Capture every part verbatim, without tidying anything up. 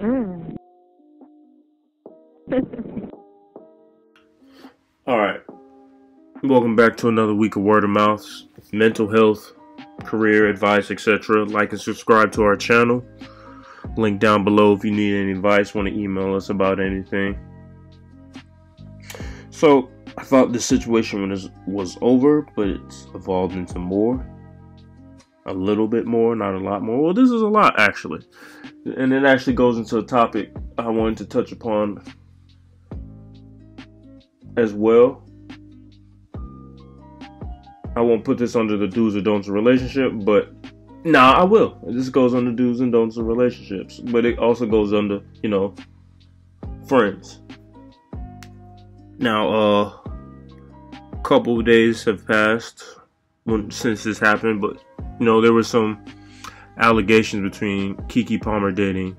Mm. Alright. Welcome back to another week of Word of Mouth, mental health, career advice, et cetera. Like and subscribe to our channel. Link down below if you need any advice, want to email us about anything. So, I thought this situation was over, but it's evolved into more. A little bit more, not a lot more. Well, this is a lot, actually. And it actually goes into a topic I wanted to touch upon as well. I won't put this under the do's or don'ts of relationship, but nah, I will. This goes under do's and don'ts of relationships, but it also goes under, you know, friends. Now, uh, a couple of days have passed when, since this happened, but you know, there were some allegations between Kiki Palmer dating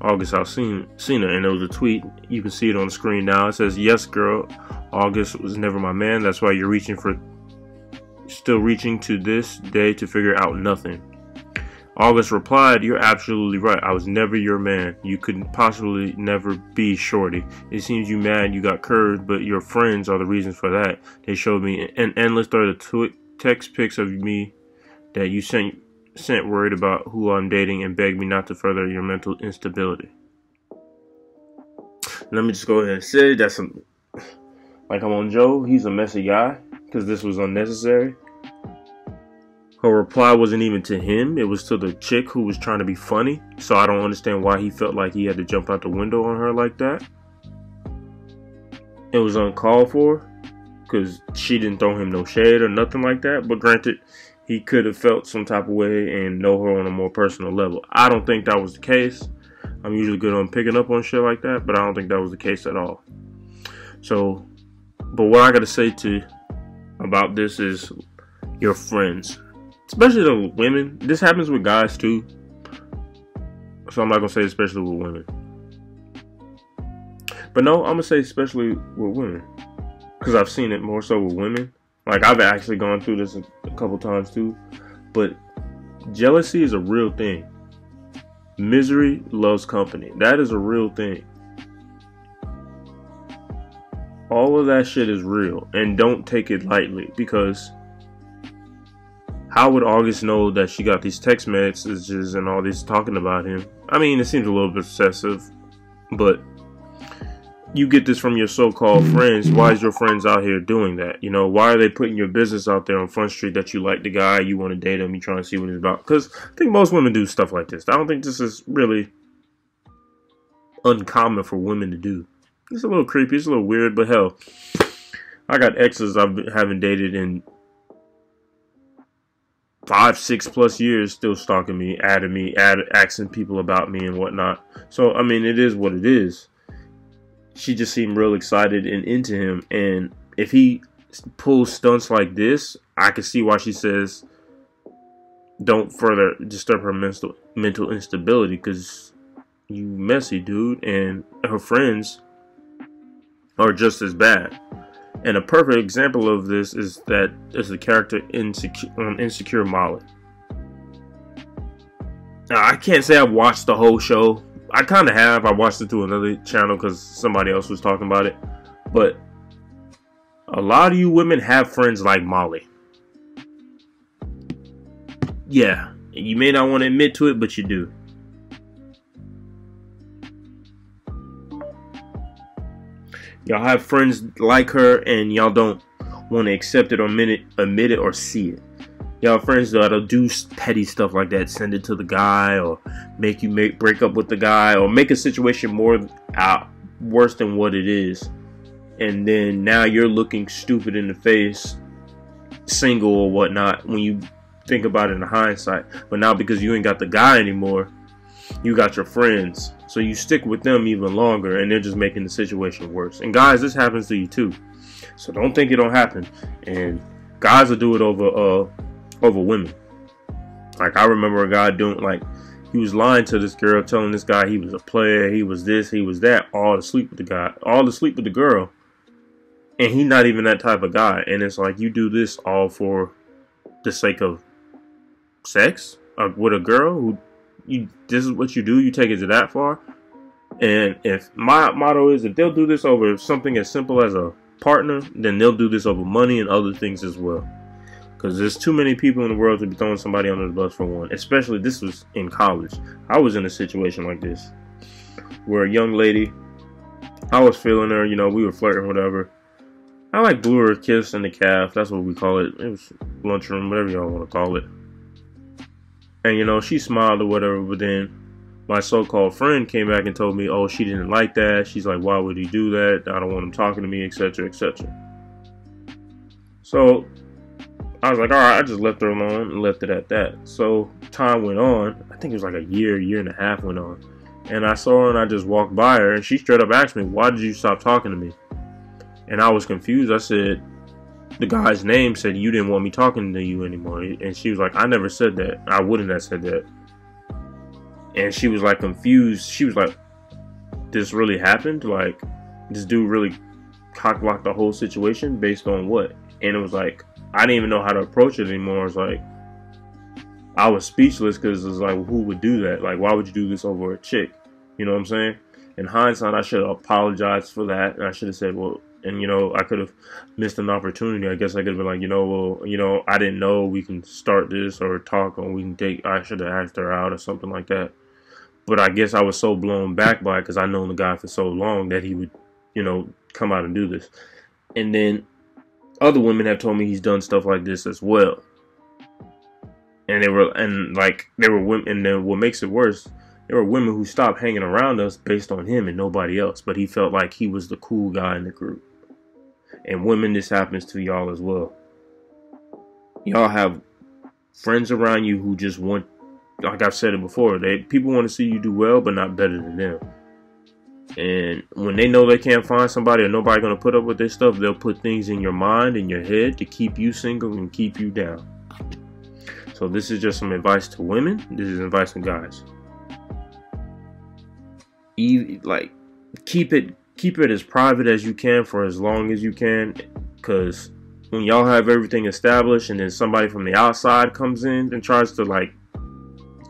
August Cena, and there was a tweet. You can see it on the screen now. It says, "Yes, girl, August was never my man. That's why you're reaching for, still reaching to this day to figure out nothing." August replied, "You're absolutely right. I was never your man. You couldn't possibly never be, shorty. It seems you mad you got curved, but your friends are the reasons for that. They showed me an endless thread of text pics of me that you sent sent worried about who I'm dating and begged me not to further your mental instability." Let me just go ahead and say that's some, like, I'm on Joe. He's a messy guy because this was unnecessary. Her reply wasn't even to him. It was to the chick who was trying to be funny. So I don't understand why he felt like he had to jump out the window on her like that. It was uncalled for because she didn't throw him no shade or nothing like that. But granted, he could have felt some type of way and know her on a more personal level. I don't think that was the case. I'm usually good on picking up on shit like that, but I don't think that was the case at all. So, but what I gotta say to about this is your friends, especially the women. This happens with guys too, so I'm not gonna say especially with women. But no, I'm gonna say especially with women because I've seen it more so with women. Like, I've actually gone through this a couple times too, but jealousy is a real thing. Misery loves company. That is a real thing. All of that shit is real, and don't take it lightly, because how would August know that she got these text messages and all this talking about him? I mean, it seems a little bit obsessive, but you get this from your so-called friends. Why is your friends out here doing that? You know, why are they putting your business out there on Front Street that you like the guy, you want to date him, you trying to see what he's about? Because I think most women do stuff like this. I don't think this is really uncommon for women to do. It's a little creepy, it's a little weird, but hell, I got exes I haven't dated in five, six plus years still stalking me, adding me, add, asking people about me and whatnot. So, I mean, it is what it is. She just seemed real excited and into him, and if he pulls stunts like this, I can see why she says don't further disturb her mental mental instability, because you messy, dude. And her friends are just as bad. And a perfect example of this is that is the character Insecure, um, Insecure Molly. Now, I can't say I've watched the whole show. I kind of have. I watched it through another channel because somebody else was talking about it. But a lot of you women have friends like Molly. Yeah, you may not want to admit to it, but you do. Y'all have friends like her, and y'all don't want to accept it or admit it or see it. Y'all friends that'll do petty stuff like that, send it to the guy, or make you make break up with the guy, or make a situation more out worse than what it is, and then now you're looking stupid in the face, single or whatnot, when you think about it in hindsight. But now because you ain't got the guy anymore, you got your friends, so you stick with them even longer, and they're just making the situation worse. And guys, this happens to you too, so don't think it don't happen. And guys will do it over uh over women. Like, I remember a guy doing, like, he was lying to this girl, telling this guy he was a player, he was this, he was that, all to sleep with the guy, all to sleep with the girl, and he not even that type of guy. And it's like, you do this all for the sake of sex, like, with a girl who you this is what you do, you take it to that far. And if my motto is, if they'll do this over something as simple as a partner, then they'll do this over money and other things as well. Because there's too many people in the world to be throwing somebody under the bus for one. Especially, this was in college. I was in a situation like this, where a young lady, I was feeling her, you know, we were flirting, whatever. I like blew her a kiss in the calf. That's what we call it. It was lunchroom, whatever y'all want to call it. And, you know, she smiled or whatever, but then my so-called friend came back and told me, oh, she didn't like that. She's like, why would he do that? I don't want him talking to me, et cetera, et cetera. So I was like, all right, I just left her alone and left it at that. So time went on. I think it was like a year, year and a half went on. And I saw her and I just walked by her and she straight up asked me, why did you stop talking to me? And I was confused. I said, the guy's name said you didn't want me talking to you anymore. And she was like, I never said that. I wouldn't have said that. And she was like confused. She was like, this really happened? Like, this dude really cock-blocked the whole situation based on what? And it was like, I didn't even know how to approach it anymore. It was like, I was speechless because it was like, who would do that? Like, why would you do this over a chick? You know what I'm saying? In hindsight, I should have apologized for that. And I should have said, well, and you know, I could have missed an opportunity. I guess I could have been like, you know, well, you know, I didn't know we can start this or talk or we can take, I should have asked her out or something like that. But I guess I was so blown back by it because I'd known the guy for so long that he would, you know, come out and do this. And then other women have told me he's done stuff like this as well. And they were, and like, they were women, and then what makes it worse, there were women who stopped hanging around us based on him and nobody else. But he felt like he was the cool guy in the group. And women, this happens to y'all as well. Y'all have friends around you who just want, like I've said it before, they people want to see you do well, but not better than them. And when they know they can't find somebody or nobody gonna put up with this stuff, they'll put things in your mind, in your head, to keep you single and keep you down. So this is just some advice to women. This is advice to guys. You, like, keep it keep it as private as you can for as long as you can, because when y'all have everything established and then somebody from the outside comes in and tries to like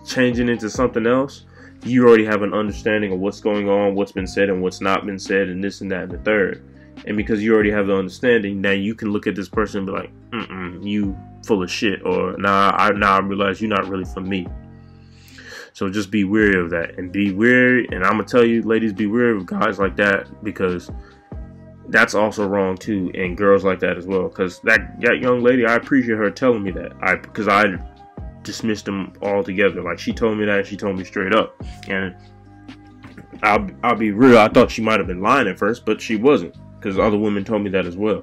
changing into something else, you already have an understanding of what's going on, what's been said and what's not been said, and this and that and the third. And because you already have the understanding, now you can look at this person and be like, mm-mm, you full of shit, or nah, I now nah, I realize you're not really for me. So just be wary of that, and be wary. And I'm gonna tell you, ladies, be wary of guys like that, because that's also wrong too, and girls like that as well. Because that that young lady, I appreciate her telling me that, I because I. dismissed them altogether. Like, she told me that, and she told me straight up. And I'll, I'll be real, I thought she might have been lying at first, but she wasn't, because other women told me that as well.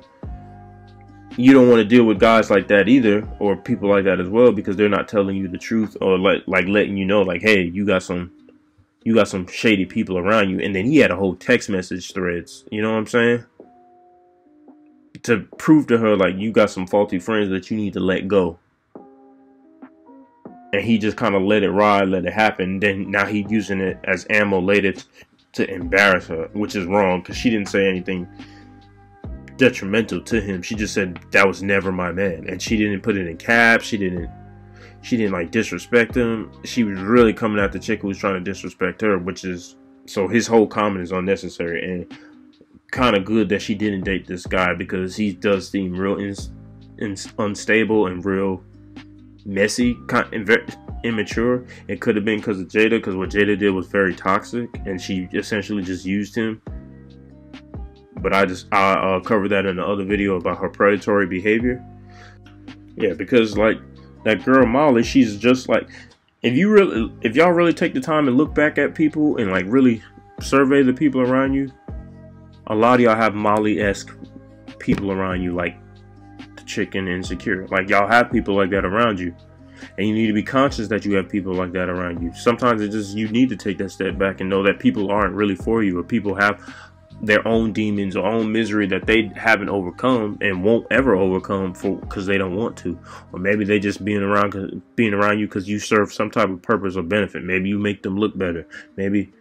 You don't want to deal with guys like that either, or people like that as well, because they're not telling you the truth, or like like letting you know, like, hey, you got some you got some shady people around you. And then he had a whole text message threads, you know what I'm saying, to prove to her like, you got some faulty friends that you need to let go. And he just kind of let it ride, let it happen. Then now he's using it as ammo later t to embarrass her, which is wrong, because she didn't say anything detrimental to him. She just said, that was never my man. And she didn't put it in caps. She didn't, she didn't like disrespect him. She was really coming at the chick who was trying to disrespect her, which is, so his whole comment is unnecessary. And kind of good that she didn't date this guy, because he does seem real in, in, unstable and real messy, immature. It could have been because of Jada, because what Jada did was very toxic, and she essentially just used him. But I just I uh, covered that in the other video about her predatory behavior. Yeah, because like that girl Molly, she's just like, if you really, if y'all really take the time and look back at people and like really survey the people around you, a lot of y'all have Molly-esque people around you, like chicken Insecure. Like, y'all have people like that around you, and you need to be conscious that you have people like that around you. Sometimes it's just, you need to take that step back and know that people aren't really for you, or people have their own demons or own misery that they haven't overcome and won't ever overcome for, because they don't want to. Or maybe they just being around being around you because you serve some type of purpose or benefit. Maybe you make them look better. Maybe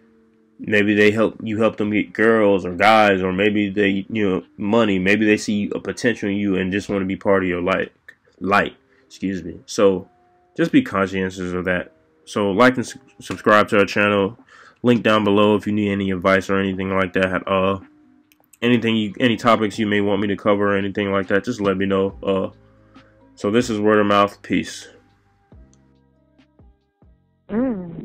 Maybe they help you help them get girls or guys, or maybe they, you know, money. Maybe they see a potential in you and just want to be part of your light, light, excuse me. So just be conscientious of that. So like and su subscribe to our channel. Link down below if you need any advice or anything like that. Uh, anything, you, any topics you may want me to cover or anything like that, just let me know. Uh, so this is Word of Mouth. Peace. Mm.